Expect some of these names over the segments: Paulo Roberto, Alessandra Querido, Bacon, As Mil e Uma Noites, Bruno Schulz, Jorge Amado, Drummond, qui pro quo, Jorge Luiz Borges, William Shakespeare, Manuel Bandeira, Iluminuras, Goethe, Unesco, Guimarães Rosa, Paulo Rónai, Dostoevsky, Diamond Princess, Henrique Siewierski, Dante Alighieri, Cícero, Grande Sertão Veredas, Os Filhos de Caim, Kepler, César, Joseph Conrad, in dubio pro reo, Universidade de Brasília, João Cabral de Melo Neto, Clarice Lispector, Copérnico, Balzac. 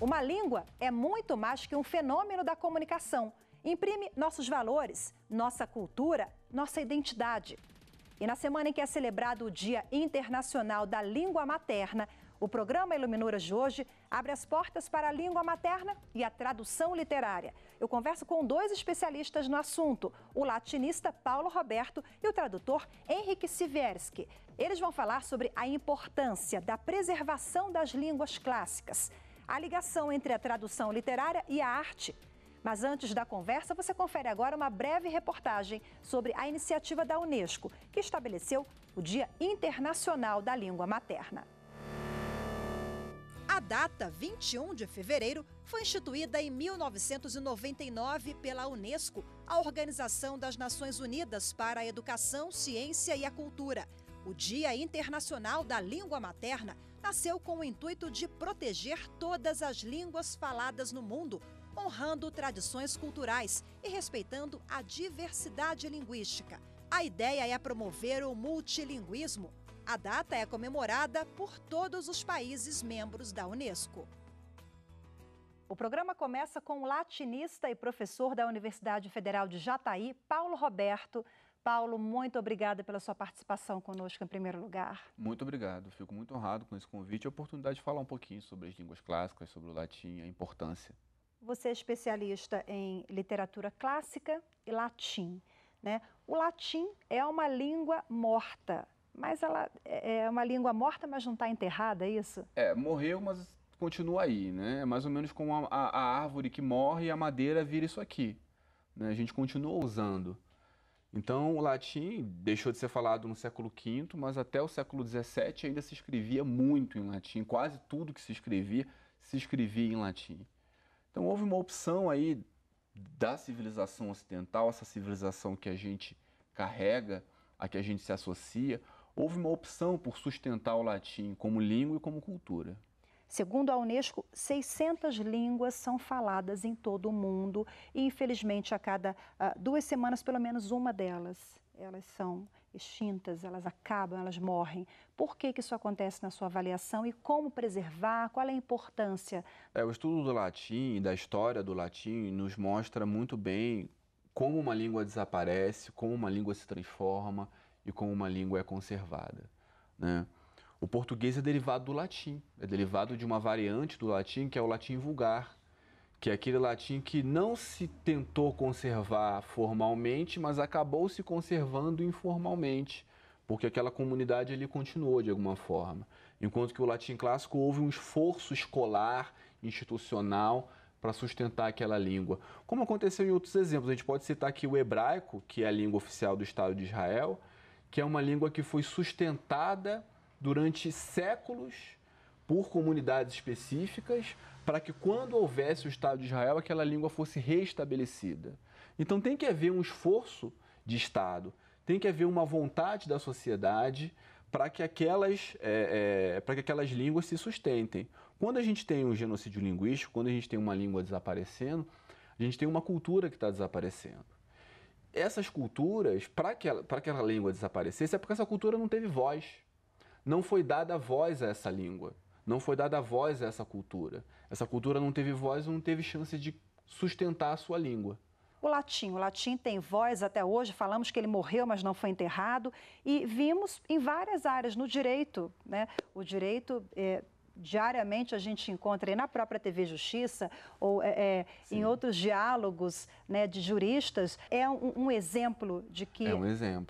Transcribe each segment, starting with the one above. Uma língua é muito mais que um fenômeno da comunicação. Imprime nossos valores, nossa cultura, nossa identidade. E na semana em que é celebrado o Dia Internacional da Língua Materna, o programa Iluminuras de hoje abre as portas para a língua materna e a tradução literária. Eu converso com dois especialistas no assunto, o latinista Paulo Roberto e o tradutor Henrique Siewierski. Eles vão falar sobre a importância da preservação das línguas clássicas, a ligação entre a tradução literária e a arte. Mas antes da conversa, você confere agora uma breve reportagem sobre a iniciativa da Unesco, que estabeleceu o Dia Internacional da Língua Materna. A data, 21 de fevereiro, foi instituída em 1999 pela Unesco, a Organização das Nações Unidas para a Educação, Ciência e a Cultura. O Dia Internacional da Língua Materna nasceu com o intuito de proteger todas as línguas faladas no mundo, honrando tradições culturais e respeitando a diversidade linguística. A ideia é promover o multilinguismo. A data é comemorada por todos os países membros da Unesco. O programa começa com o latinista e professor da Universidade Federal de Jataí, Paulo Roberto. Paulo, muito obrigada pela sua participação conosco em primeiro lugar. Muito obrigado, fico muito honrado com esse convite e a oportunidade de falar um pouquinho sobre as línguas clássicas, sobre o latim, a importância. Você é especialista em literatura clássica e latim, né? O latim é uma língua morta, mas ela é uma língua morta, mas não está enterrada, é isso? É, morreu, mas continua aí, né? É mais ou menos como a árvore que morre e a madeira vira isso aqui, né? A gente continua usando. Então, o latim deixou de ser falado no século V, mas até o século XVII ainda se escrevia muito em latim. Quase tudo que se escrevia em latim. Então, houve uma opção aí da civilização ocidental, essa civilização que a gente carrega, a que a gente se associa, houve uma opção por sustentar o latim como língua e como cultura. Segundo a Unesco, 600 línguas são faladas em todo o mundo e, infelizmente, a cada 2 semanas, pelo menos uma delas, elas são extintas, elas acabam, elas morrem. Por que isso acontece na sua avaliação e como preservar? Qual é a importância? O estudo do latim, da história do latim, nos mostra muito bem como uma língua desaparece, como uma língua se transforma e como uma língua é conservada, né? O português é derivado do latim, é derivado de uma variante do latim, que é o latim vulgar, que é aquele latim que não se tentou conservar formalmente, mas acabou se conservando informalmente, porque aquela comunidade ali continuou de alguma forma. Enquanto que o latim clássico houve um esforço escolar, institucional, para sustentar aquela língua. Como aconteceu em outros exemplos, a gente pode citar aqui o hebraico, que é a língua oficial do Estado de Israel, que é uma língua que foi sustentada durante séculos por comunidades específicas, para que quando houvesse o Estado de Israel, aquela língua fosse restabelecida. Então tem que haver um esforço de Estado, tem que haver uma vontade da sociedade para que aquelas línguas se sustentem. Quando a gente tem um genocídio linguístico, quando a gente tem uma língua desaparecendo, a gente tem uma cultura que está desaparecendo. Essas culturas, para que aquela língua desaparecesse, é porque essa cultura não teve voz. Não foi dada voz a essa língua, não foi dada voz a essa cultura. Essa cultura não teve voz, não teve chance de sustentar a sua língua. O latim tem voz até hoje, falamos que ele morreu, mas não foi enterrado. E vimos em várias áreas, no direito, né? O direito, diariamente a gente encontra aí na própria TV Justiça ou em outros diálogos, né, de juristas, é um exemplo de que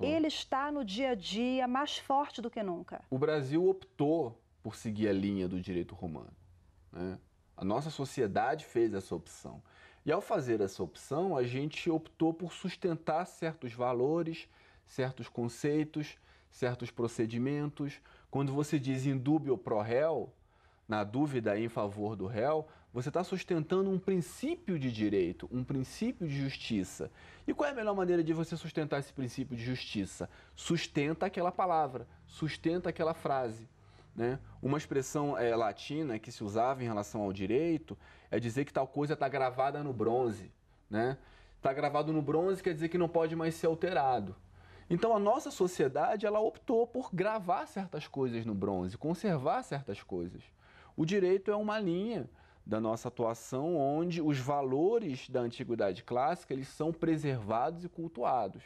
ele está no dia a dia mais forte do que nunca. O Brasil optou por seguir a linha do direito romano, né? A nossa sociedade fez essa opção. E ao fazer essa opção, a gente optou por sustentar certos valores, certos conceitos, certos procedimentos. Quando você diz in dubio pro reo, na dúvida em favor do réu, você está sustentando um princípio de direito, um princípio de justiça. E qual é a melhor maneira de você sustentar esse princípio de justiça? Sustenta aquela palavra, sustenta aquela frase, né? Uma expressão latina que se usava em relação ao direito é dizer que tal coisa está gravada no bronze, né? Está gravado no bronze quer dizer que não pode mais ser alterado. Então, a nossa sociedade ela optou por gravar certas coisas no bronze, conservar certas coisas. O direito é uma linha da nossa atuação, onde os valores da Antiguidade Clássica eles são preservados e cultuados.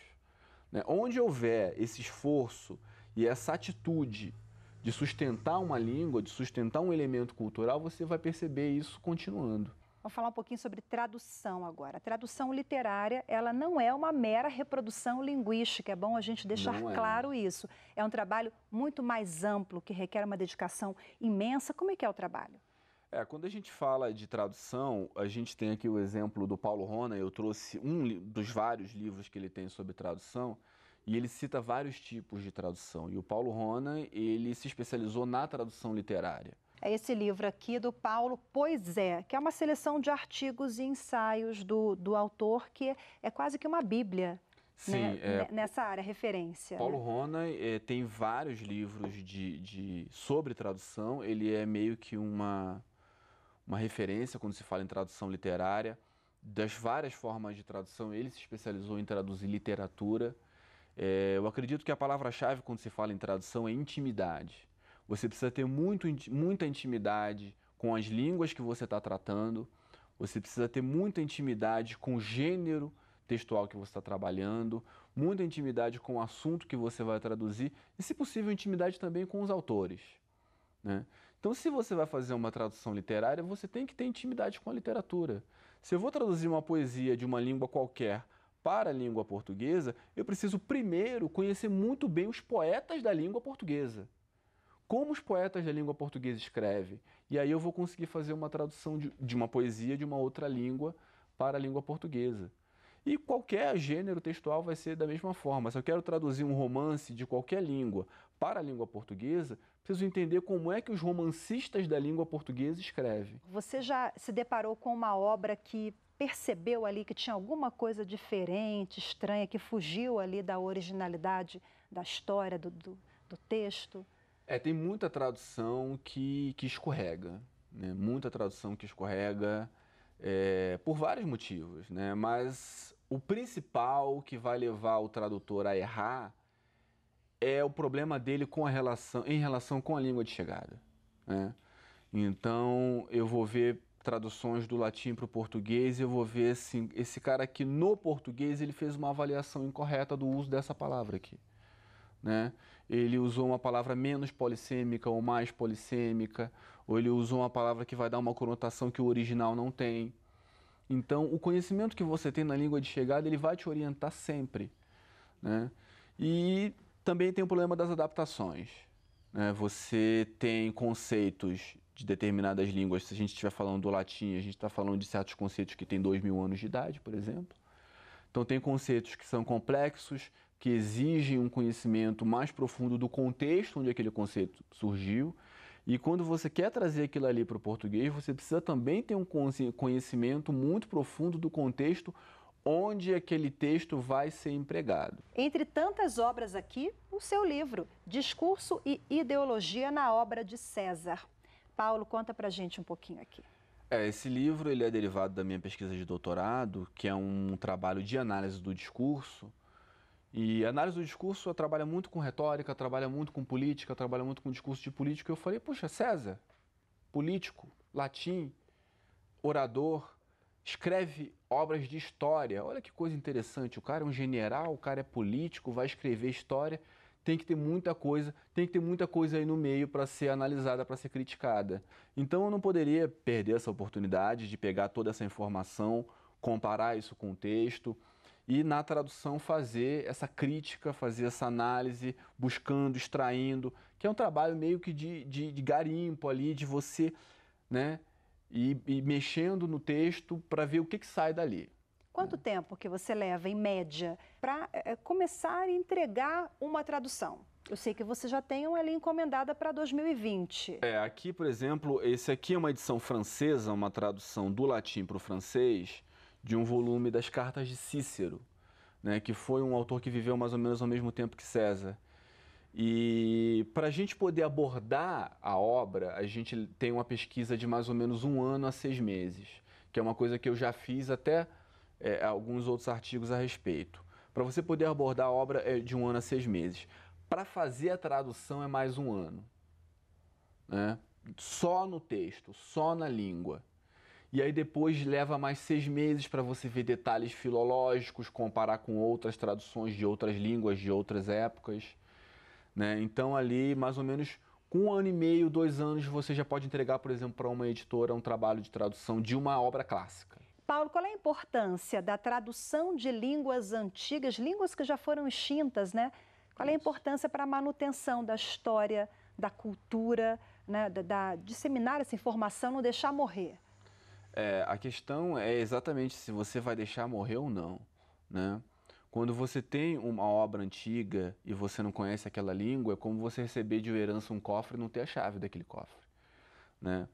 Né? Onde houver esse esforço e essa atitude de sustentar uma língua, de sustentar um elemento cultural, você vai perceber isso continuando. Vamos falar um pouquinho sobre tradução agora. A tradução literária, ela não é uma mera reprodução linguística, é bom a gente deixar claro isso. É um trabalho muito mais amplo, que requer uma dedicação imensa. Como é que é o trabalho? Quando a gente fala de tradução, a gente tem aqui o exemplo do Paulo Rónai. Eu trouxe um dos vários livros que ele tem sobre tradução, e ele cita vários tipos de tradução. E o Paulo Rónai, ele se especializou na tradução literária. É esse livro aqui do Paulo Poisé, que é uma seleção de artigos e ensaios do autor, que é quase que uma bíblia. Sim, né? Nessa área, referência. Paulo Rónai tem vários livros sobre tradução, ele é meio que uma referência quando se fala em tradução literária. Das várias formas de tradução, ele se especializou em traduzir literatura. Eu acredito que a palavra-chave quando se fala em tradução é intimidade. Você precisa ter muita intimidade com as línguas que você está tratando, você precisa ter muita intimidade com o gênero textual que você está trabalhando, muita intimidade com o assunto que você vai traduzir e, se possível, intimidade também com os autores. Né? Então, se você vai fazer uma tradução literária, você tem que ter intimidade com a literatura. Se eu vou traduzir uma poesia de uma língua qualquer para a língua portuguesa, eu preciso primeiro conhecer muito bem os poetas da língua portuguesa. Como os poetas da língua portuguesa escrevem. E aí eu vou conseguir fazer uma tradução de uma poesia de uma outra língua para a língua portuguesa. E qualquer gênero textual vai ser da mesma forma. Se eu quero traduzir um romance de qualquer língua para a língua portuguesa, preciso entender como é que os romancistas da língua portuguesa escrevem. Você já se deparou com uma obra que percebeu ali que tinha alguma coisa diferente, estranha, que fugiu ali da originalidade da história, do texto? Tem muita tradução que escorrega, né? Muita tradução que escorrega por vários motivos, né? Mas o principal que vai levar o tradutor a errar é o problema dele em relação com a língua de chegada, né? Então, eu vou ver traduções do latim para o português e eu vou ver assim, esse cara aqui no português ele fez uma avaliação incorreta do uso dessa palavra aqui. Né? Ele usou uma palavra menos polissêmica ou mais polissêmica, ou ele usou uma palavra que vai dar uma conotação que o original não tem. Então, o conhecimento que você tem na língua de chegada, ele vai te orientar sempre. Né? E também tem o problema das adaptações. Né? Você tem conceitos de determinadas línguas, se a gente estiver falando do latim, a gente está falando de certos conceitos que têm 2000 anos de idade, por exemplo. Então, tem conceitos que são complexos, que exigem um conhecimento mais profundo do contexto onde aquele conceito surgiu. E quando você quer trazer aquilo ali para o português, você precisa também ter um conhecimento muito profundo do contexto onde aquele texto vai ser empregado. Entre tantas obras aqui, o seu livro, Discurso e Ideologia na Obra de César. Paulo, conta para a gente um pouquinho aqui. Esse livro ele é derivado da minha pesquisa de doutorado, que é um trabalho de análise do discurso. E a análise do discurso trabalha muito com retórica, trabalha muito com política, trabalha muito com discurso de político. E eu falei, puxa, César, político, latim, orador, escreve obras de história. Olha que coisa interessante, o cara é um general, o cara é político, vai escrever história. Tem que ter muita coisa, tem que ter muita coisa aí no meio para ser analisada, para ser criticada. Então eu não poderia perder essa oportunidade de pegar toda essa informação, comparar isso com o texto e, na tradução, fazer essa crítica, fazer essa análise, buscando, extraindo, que é um trabalho meio que de garimpo ali, de você né, ir mexendo no texto para ver o que sai dali. Quanto tempo que você leva, em média, para começar a entregar uma tradução? Eu sei que você já tem uma ali encomendada para 2020. Aqui, por exemplo, esse aqui é uma edição francesa, uma tradução do latim para o francês, de um volume das Cartas de Cícero, né, que foi um autor que viveu mais ou menos ao mesmo tempo que César. E para a gente poder abordar a obra, a gente tem uma pesquisa de mais ou menos 1 ano a 6 meses, que é uma coisa que eu já fiz até alguns outros artigos a respeito. Para você poder abordar a obra é de 1 ano a 6 meses. Para fazer a tradução é mais 1 ano, né? Só no texto, só na língua. e aí depois leva mais 6 meses para você ver detalhes filológicos, comparar com outras traduções de outras línguas, de outras épocas, né? Então ali, mais ou menos, com 1 ano e meio, 2 anos, você já pode entregar, por exemplo, para uma editora um trabalho de tradução de uma obra clássica. Paulo, qual é a importância da tradução de línguas antigas, línguas que já foram extintas, né? Qual é a importância para a manutenção da história, da cultura, né? Disseminar essa informação, não deixar morrer? É, a questão é exatamente se você vai deixar morrer ou não, né? Quando você tem uma obra antiga e você não conhece aquela língua, é como você receber de herança um cofre e não ter a chave daquele cofre, né?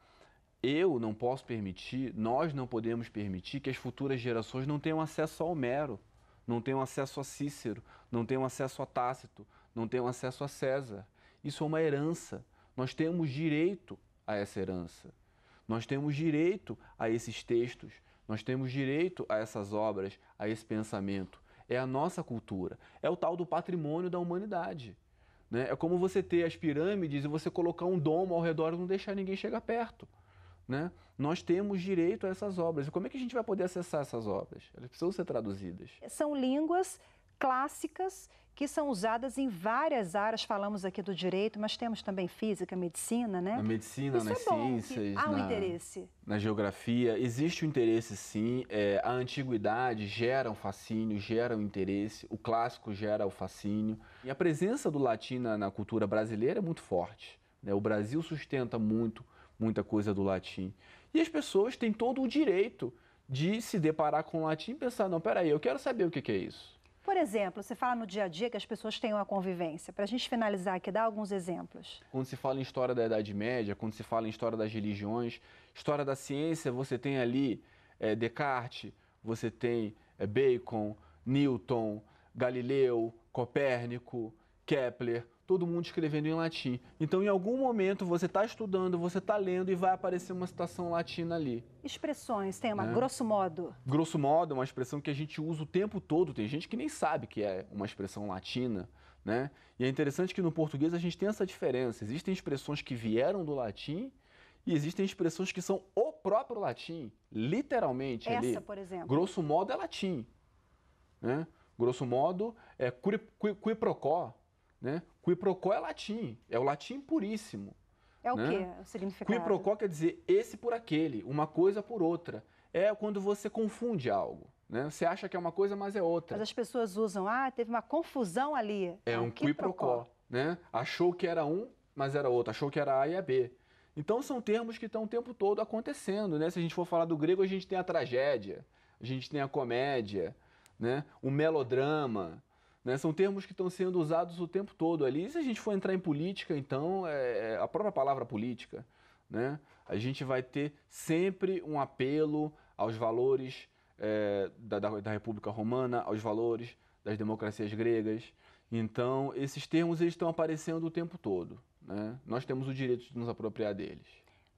Eu não posso permitir, nós não podemos permitir que as futuras gerações não tenham acesso a Homero, não tenham acesso a Cícero, não tenham acesso a Tácito, não tenham acesso a César. Isso é uma herança. Nós temos direito a essa herança. Nós temos direito a esses textos, nós temos direito a essas obras, a esse pensamento. É a nossa cultura, é o tal do patrimônio da humanidade, né? É como você ter as pirâmides e você colocar um domo ao redor e não deixar ninguém chegar perto, né? Nós temos direito a essas obras. E como é que a gente vai poder acessar essas obras? Elas precisam ser traduzidas. São línguas clássicas que são usadas em várias áreas. Falamos aqui do direito, mas temos também física, medicina, né? Na medicina, nas ciências, há um interesse. Na geografia. Existe um interesse, sim. É, a antiguidade gera um fascínio, gera um interesse. O clássico gera o fascínio. E a presença do latim na cultura brasileira é muito forte, né? O Brasil sustenta muita coisa do latim. E as pessoas têm todo o direito de se deparar com o latim e pensar, não, peraí, eu quero saber o que é isso. Por exemplo, você fala no dia a dia que as pessoas têm uma convivência. Para a gente finalizar aqui, dá alguns exemplos. Quando se fala em história da Idade Média, quando se fala em história das religiões, história da ciência, você tem ali Descartes, você tem Bacon, Newton, Galileu, Copérnico, Kepler, todo mundo escrevendo em latim. Então, em algum momento, você está estudando, você está lendo e vai aparecer uma citação latina ali. Expressões, tem uma, né? Grosso modo. Grosso modo é uma expressão que a gente usa o tempo todo. Tem gente que nem sabe que é uma expressão latina, né? E é interessante que no português a gente tem essa diferença. Existem expressões que vieram do latim e existem expressões que são o próprio latim, literalmente. Essa, ali, por exemplo. Grosso modo é latim, né? Grosso modo é qui pro quo, né? Qui pro quo é latim, é o latim puríssimo. É o, né? Quê? O significado? Qui pro quo quer dizer esse por aquele, uma coisa por outra. É quando você confunde algo, né? Você acha que é uma coisa, mas é outra. Mas as pessoas usam, teve uma confusão ali. É um qui pro quo, né? Achou que era um, mas era outro. Achou que era A e a B. Então são termos que estão o tempo todo acontecendo, né? Se a gente for falar do grego, a gente tem a tragédia, a gente tem a comédia, né? O melodrama. Né? São termos que estão sendo usados o tempo todo ali. E se a gente for entrar em política, então, a própria palavra política, né? A gente vai ter sempre um apelo aos valores da República Romana, aos valores das democracias gregas. Então, esses termos eles estão aparecendo o tempo todo, né? Nós temos o direito de nos apropriar deles.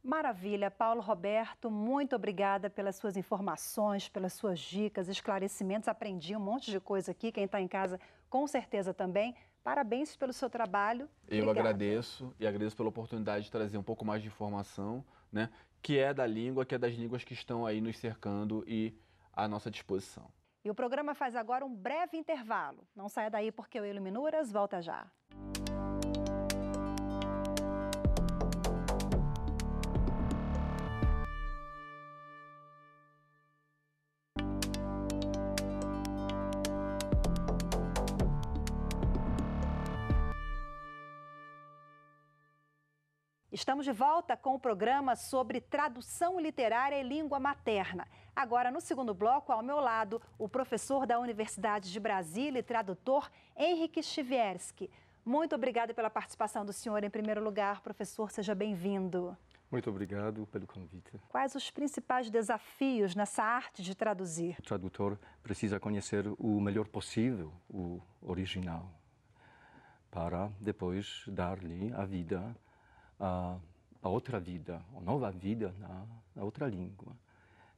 Maravilha, Paulo Roberto, muito obrigada pelas suas informações, pelas suas dicas, esclarecimentos. Aprendi um monte de coisa aqui, quem está em casa com certeza também. Parabéns pelo seu trabalho. Obrigada. Eu agradeço e agradeço pela oportunidade de trazer um pouco mais de informação, né, que é da língua, que é das línguas que estão aí nos cercando e à nossa disposição. E o programa faz agora um breve intervalo. Não saia daí porque o Iluminuras volta já. Estamos de volta com o programa sobre tradução literária e língua materna. Agora, no segundo bloco, ao meu lado, o professor da Universidade de Brasília e tradutor Henrique Siewierski. Muito obrigada pela participação do senhor em primeiro lugar. Professor, seja bem-vindo. Muito obrigado pelo convite. Quais os principais desafios nessa arte de traduzir? O tradutor precisa conhecer o melhor possível o original para depois dar-lhe a vida, a outra vida, a nova vida na outra língua.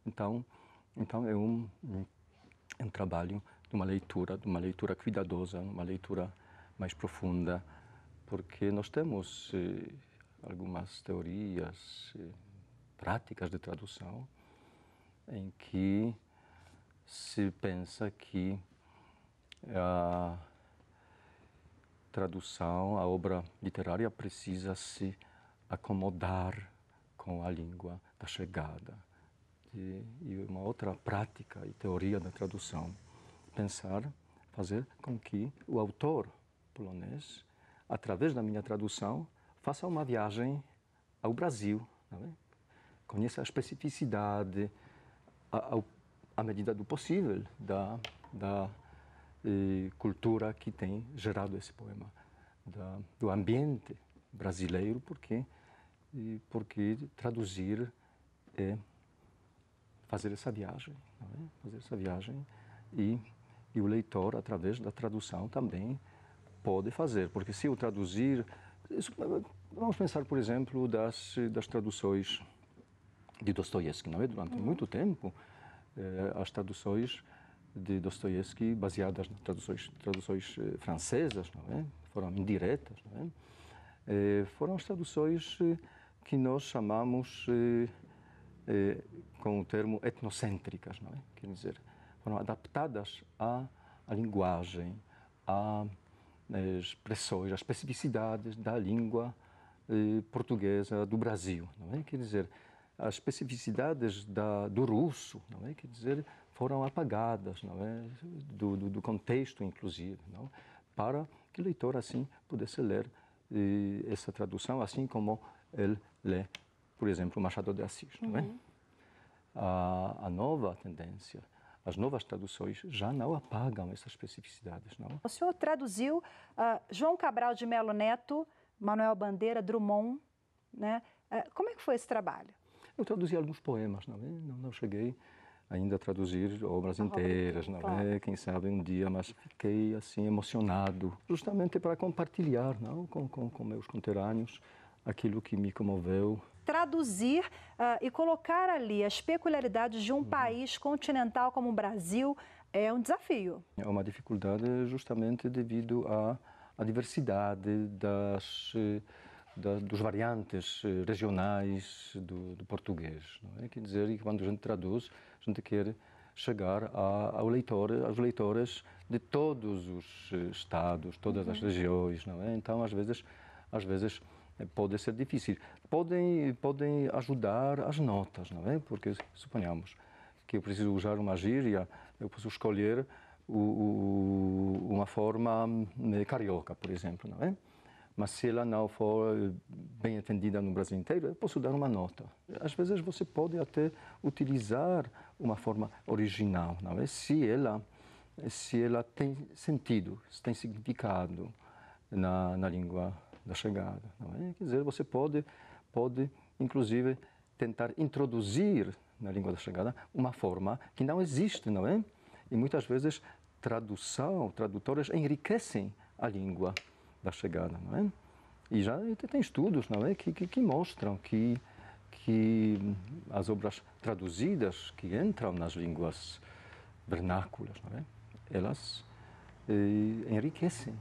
Então é um trabalho de uma leitura cuidadosa, uma leitura mais profunda, porque nós temos algumas teorias práticas de tradução em que se pensa que a tradução, a obra literária precisa se acomodar com a língua da chegada. E uma outra prática e teoria da tradução, pensar, fazer com que o autor polonês, através da minha tradução, faça uma viagem ao Brasil, não é? Conheça a especificidade, à medida do possível, da cultura que tem gerado esse poema, do ambiente brasileiro, porque traduzir é fazer essa viagem, não é? Fazer essa viagem e o leitor, através da tradução, também pode fazer, porque se eu traduzir... Vamos pensar, por exemplo, das traduções de Dostoevsky, não é? Durante muito tempo, as traduções de Dostoevsky, baseadas nas traduções francesas, não é? Foram indiretas, não é? Foram as traduções que nós chamamos com o termo etnocêntricas, não é? Quer dizer, foram adaptadas à linguagem, a expressões, as especificidades da língua portuguesa do Brasil, não é? Quer dizer, as especificidades do russo, não é? Quer dizer, foram apagadas, não é? Do contexto, inclusive, não? Para que o leitor, assim, pudesse ler essa tradução, assim como ele lê, por exemplo, Machado de Assis, não é? A nova tendência, as novas traduções já não apagam essas especificidades, não? O senhor traduziu João Cabral de Melo Neto, Manuel Bandeira, Drummond, né? Como é que foi esse trabalho? Eu traduzi alguns poemas, não é? Não cheguei ainda a traduzir obras inteiras, não é? Quem sabe um dia, mas fiquei assim emocionado, justamente para compartilhar, não? Com meus conterrâneos aquilo que me comoveu. Traduzir e colocar ali as peculiaridades de um país continental como o Brasil é um desafio. É uma dificuldade justamente devido à diversidade dos variantes regionais do português, não é? Quer dizer, que quando a gente traduz, a gente quer chegar aos leitores de todos os estados, todas as regiões, não é? Então, às vezes pode ser difícil. Podem ajudar as notas, não é? Porque suponhamos que eu preciso usar uma gíria, eu posso escolher uma forma carioca, por exemplo, não é? Mas se ela não for bem entendida no Brasil inteiro, eu posso dar uma nota. Às vezes você pode até utilizar uma forma original, não é? Se ela tem sentido, se tem significado na língua da chegada, não é? Quer dizer, você pode inclusive tentar introduzir na língua da chegada uma forma que não existe, não é? E muitas vezes tradutores enriquecem a língua da chegada, não é? E já tem estudos, não é, que mostram que as obras traduzidas que entram nas línguas vernáculas, não é? Elas enriquecem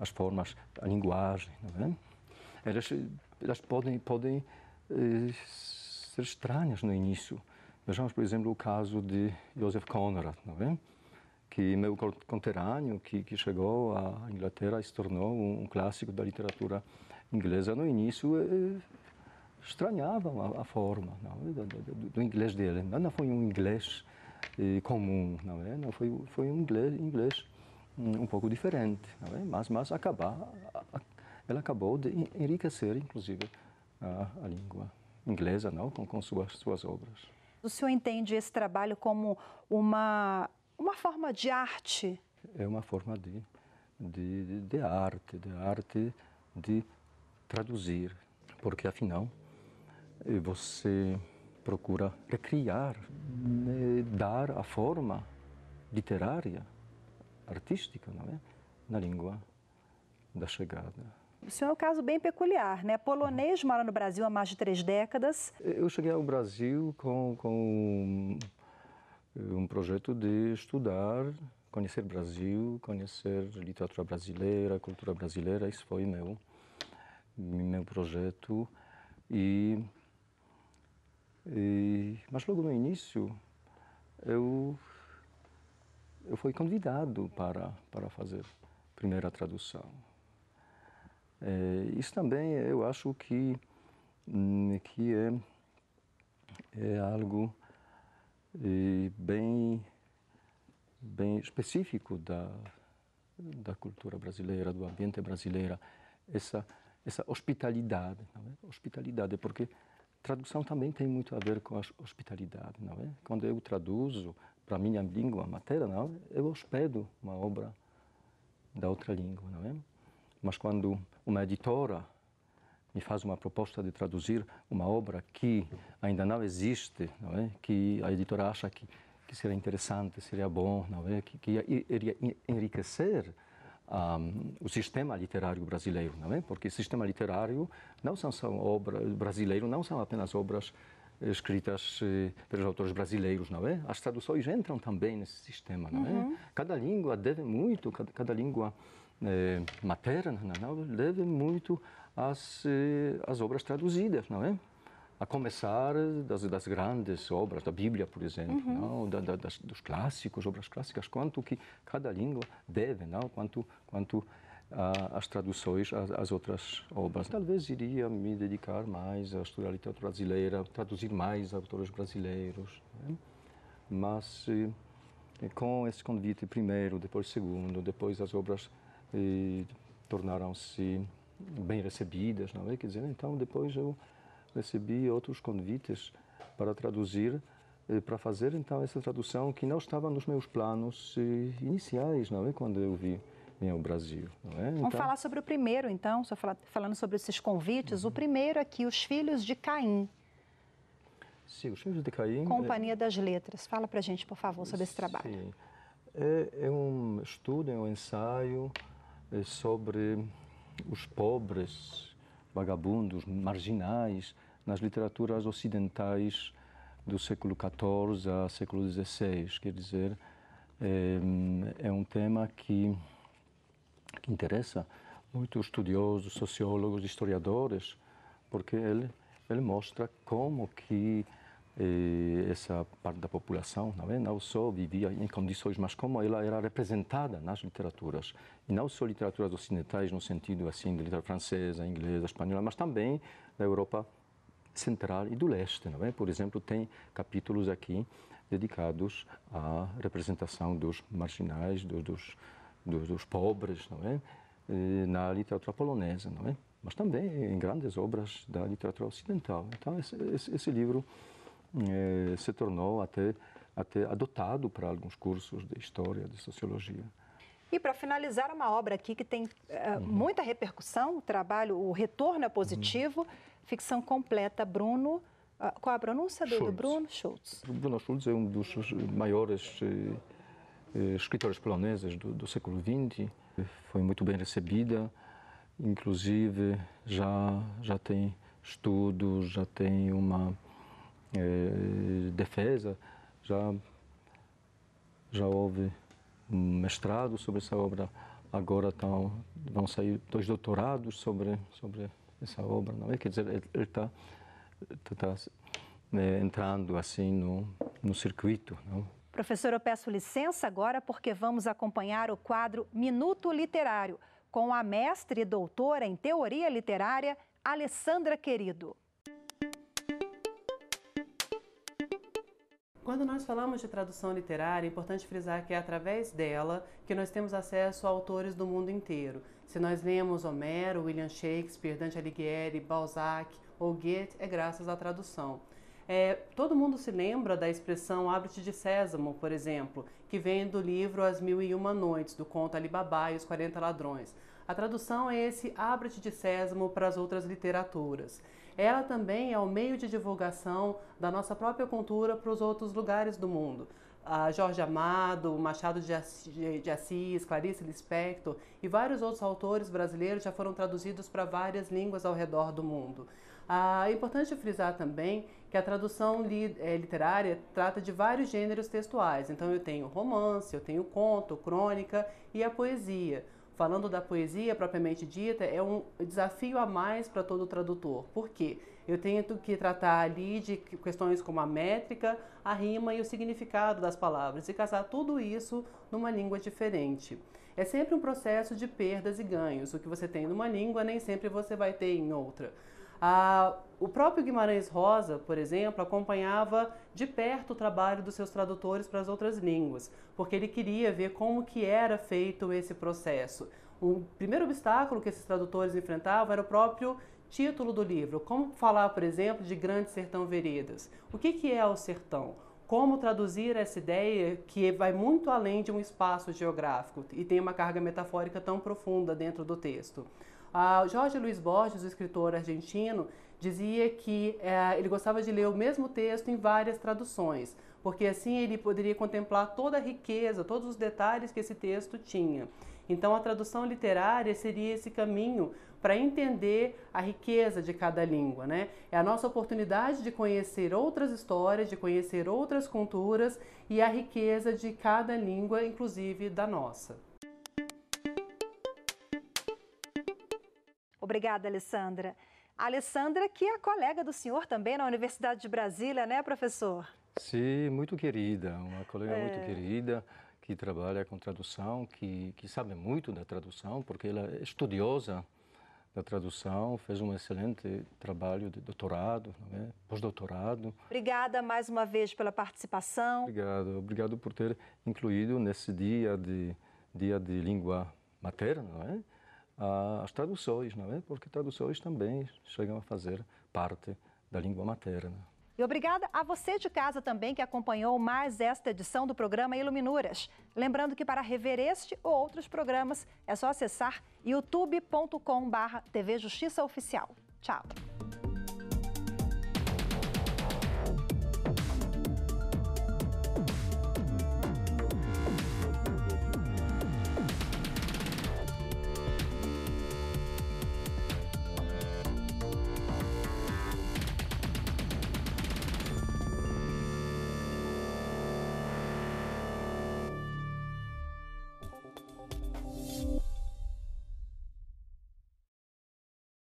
as formas, a linguagem, não é? Elas podem ser estranhas no início. Vejamos, por exemplo, o caso de Joseph Conrad, não é? Que meu conterrâneo, que chegou à Inglaterra e se tornou um clássico da literatura inglesa. No início, estranhavam a forma, não é? Do inglês dele. Não foi um inglês comum, não é? Não foi um inglês um pouco diferente, não é? Mas ela acabou de enriquecer, inclusive, a língua inglesa, não? Com suas obras. O senhor entende esse trabalho como uma forma de arte? É uma forma de arte, de traduzir, porque, afinal, você procura recriar, dar a forma literária, artística, não é? Na língua da chegada. O senhor é um caso bem peculiar, né? Polonês, mora no Brasil há mais de 3 décadas. Eu cheguei ao Brasil com um projeto de estudar, conhecer o Brasil, conhecer a literatura brasileira, a cultura brasileira. Isso foi meu projeto. E Mas logo no início eu fui convidado para fazer a primeira tradução. Isso também eu acho que é algo bem específico da cultura brasileira, do ambiente brasileiro, essa hospitalidade, não é? Hospitalidade, porque tradução também tem muito a ver com a hospitalidade, não é? Quando eu traduzo para a minha língua materna, não é? Eu hospedo uma obra da outra língua, não é? Mas quando uma editora me faz uma proposta de traduzir uma obra que ainda não existe, não é? Que a editora acha que seria interessante, seria bom, não é? Que iria enriquecer o sistema literário brasileiro, não é? Porque o sistema literário não são obras brasileiras, não são apenas obras escritas pelos autores brasileiros, não é? As traduções entram também nesse sistema, não é? Uhum. Cada língua deve muito, cada língua materna, não é? Deve muito às obras traduzidas, não é? A começar das grandes obras, da Bíblia, por exemplo, uhum. não? Dos clássicos, obras clássicas, quanto que cada língua deve, não? Quanto às traduções, às outras obras. Talvez iria me dedicar mais a estudar literatura brasileira, traduzir mais autores brasileiros, né? Mas com esse convite primeiro, depois segundo, depois as obras tornaram-se bem recebidas, não é? Quer dizer, então depois eu recebi outros convites para traduzir, para fazer então essa tradução que não estava nos meus planos iniciais, não é? Quando eu vim ao Brasil, não é? Então... Vamos falar sobre o primeiro, então, só falando sobre esses convites. Uhum. O primeiro aqui, Os Filhos de Caim. Sim, Os Filhos de Caim. Companhia das Letras. Fala para a gente, por favor, sobre esse trabalho. Sim. É um estudo, é um ensaio sobre os pobres, vagabundos, marginais, nas literaturas ocidentais do século XIV a século XVI. Quer dizer, é um tema que interessa muito estudiosos, sociólogos, historiadores, porque ele mostra como que essa parte da população, não é? Não só vivia em condições, mas como ela era representada nas literaturas. E não só literaturas ocidentais, no sentido assim, de literatura francesa, inglesa, espanhola, mas também da Europa Central e do Leste, não é? Por exemplo, tem capítulos aqui dedicados à representação dos marginais, dos pobres, não é? Na literatura polonesa, não é? Mas também em grandes obras da literatura ocidental. Então, esse livro se tornou até adotado para alguns cursos de história, de sociologia. E para finalizar, uma obra aqui que tem muita repercussão, o trabalho, o retorno é positivo, ficção completa, Bruno, qual a pronúncia do Bruno Schulz? Bruno Schulz é um dos maiores escritores poloneses do século XX, foi muito bem recebida, inclusive já tem estudos, já tem uma defesa, já houve um mestrado sobre essa obra, agora vão sair 2 doutorados sobre essa obra, não é? Quer dizer, ele está entrando assim no circuito, não? Professor, eu peço licença agora porque vamos acompanhar o quadro Minuto Literário com a mestre e doutora em teoria literária Alessandra Querido. Quando nós falamos de tradução literária, é importante frisar que é através dela que nós temos acesso a autores do mundo inteiro. Se nós lemos Homero, William Shakespeare, Dante Alighieri, Balzac ou Goethe, é graças à tradução. Todo mundo se lembra da expressão abre-te de sésamo, por exemplo, que vem do livro As Mil e Uma Noites, do conto Alibabá e os 40 Ladrões. A tradução é esse abre-te de sésamo para as outras literaturas. Ela também é o meio de divulgação da nossa própria cultura para os outros lugares do mundo. A Jorge Amado, Machado de Assis, Clarice Lispector e vários outros autores brasileiros já foram traduzidos para várias línguas ao redor do mundo. É importante frisar também que a tradução literária trata de vários gêneros textuais. Então eu tenho romance, eu tenho conto, crônica e a poesia. falando da poesia propriamente dita, é um desafio a mais para todo tradutor. Por quê? Eu tenho que tratar ali de questões como a métrica, a rima e o significado das palavras, e casar tudo isso numa língua diferente. É sempre um processo de perdas e ganhos. O que você tem numa língua, nem sempre você vai ter em outra. O próprio Guimarães Rosa, por exemplo, acompanhava de perto o trabalho dos seus tradutores para as outras línguas, porque ele queria ver como que era feito esse processo. O primeiro obstáculo que esses tradutores enfrentavam era o próprio título do livro. Como falar, por exemplo, de Grande Sertão Veredas? O que é o sertão? Como traduzir essa ideia que vai muito além de um espaço geográfico e tem uma carga metafórica tão profunda dentro do texto? Jorge Luiz Borges, o escritor argentino, dizia que ele gostava de ler o mesmo texto em várias traduções, porque assim ele poderia contemplar toda a riqueza, todos os detalhes que esse texto tinha. Então a tradução literária seria esse caminho para entender a riqueza de cada língua, né? É a nossa oportunidade de conhecer outras histórias, de conhecer outras culturas e a riqueza de cada língua, inclusive da nossa. Obrigada, Alessandra. A Alessandra, que é colega do senhor também na Universidade de Brasília, né, professor? Sim, muito querida, uma colega muito querida, que trabalha com tradução, que sabe muito da tradução, porque ela é estudiosa da tradução, fez um excelente trabalho de doutorado, né, pós-doutorado. Obrigada mais uma vez pela participação. Obrigado por ter incluído nesse dia de língua materna, não é? As traduções, não é? Porque traduções também chegam a fazer parte da língua materna. E obrigada a você de casa também que acompanhou mais esta edição do programa Iluminuras. Lembrando que para rever este ou outros programas é só acessar youtube.com/TV Justiça Oficial. Tchau!